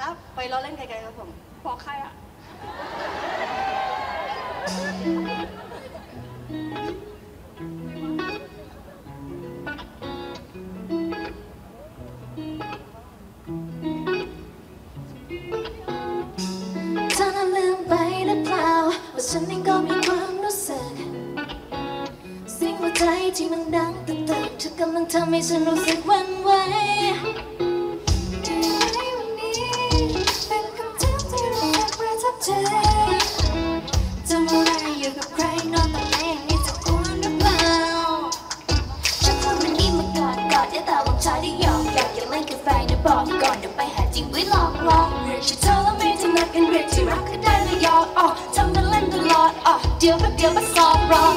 ครับไปล้อเล่นไกลๆครับผมบอกใครอ่ะเธอลืมไปหรือเปล่าว่าฉันเองก็มีความรู้สึกสิ่งหัวใจที่มันดังตึกตึกเธอกำลังทำให้ฉันรู้สึกหวั่นไหวทำอะไรอยู่กับใครนอนแต่แม่ยังนี่จะกลัวหรือเปล่าฉันคนมันนี่มากอดกอดแต่ตาหลงชาได้หยอกหยอกอย่าเล่นกับไฟนะบอกก่อนเดี๋ยวไปหาจริงไว้หลอกลวงเรื่องที่เธอและไม่ถนัดเป็นเรื่องที่รักก็ได้ระยอกออกทำกันเล่นตลอดออกเดี๋ยวแป๊บเดียวมาสอบรอง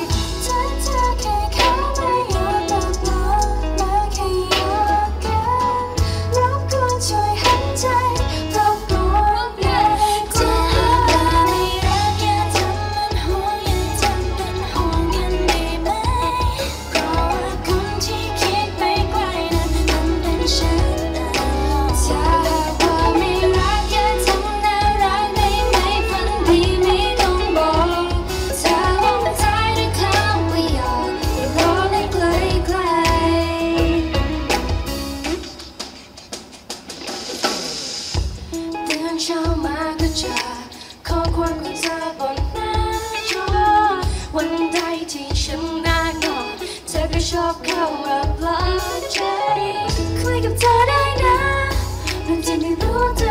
คุยกับเธอได้นะเรื่องจริงไม่รู้